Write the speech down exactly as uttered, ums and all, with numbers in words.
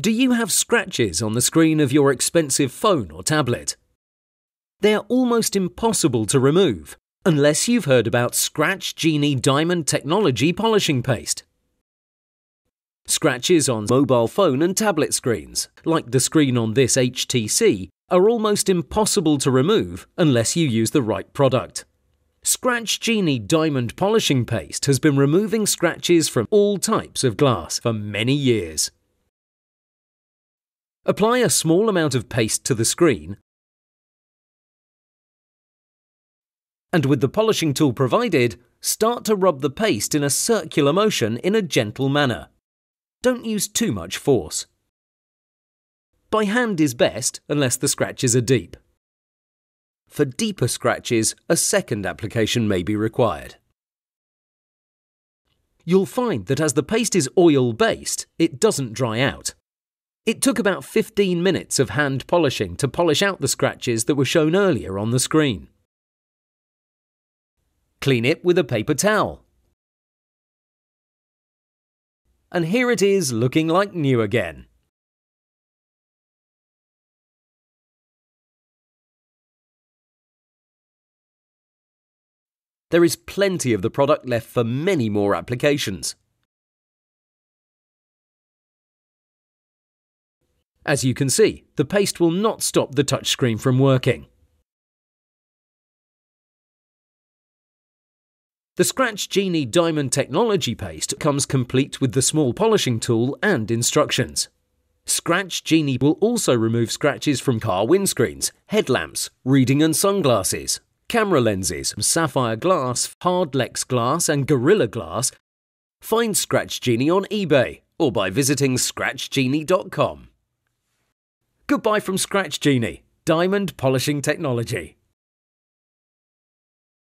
Do you have scratches on the screen of your expensive phone or tablet? They are almost impossible to remove unless you've heard about Scratch Genie Diamond Technology Polishing Paste. Scratches on mobile phone and tablet screens, like the screen on this H T C, are almost impossible to remove unless you use the right product. Scratch Genie Diamond Polishing Paste has been removing scratches from all types of glass for many years. Apply a small amount of paste to the screen, and with the polishing tool provided, start to rub the paste in a circular motion in a gentle manner. Don't use too much force. By hand is best unless the scratches are deep. For deeper scratches, a second application may be required. You'll find that as the paste is oil-based, it doesn't dry out. It took about fifteen minutes of hand polishing to polish out the scratches that were shown earlier on the screen. Clean it with a paper towel. And here it is looking like new again. There is plenty of the product left for many more applications. As you can see, the paste will not stop the touchscreen from working. The Scratch Genie Diamond Technology Paste comes complete with the small polishing tool and instructions. Scratch Genie will also remove scratches from car windscreens, headlamps, reading and sunglasses, camera lenses, sapphire glass, Hardlex glass and Gorilla Glass. Find Scratch Genie on eBay or by visiting scratch genie dot com. Goodbye from Scratch Genie Diamond Polishing Technology.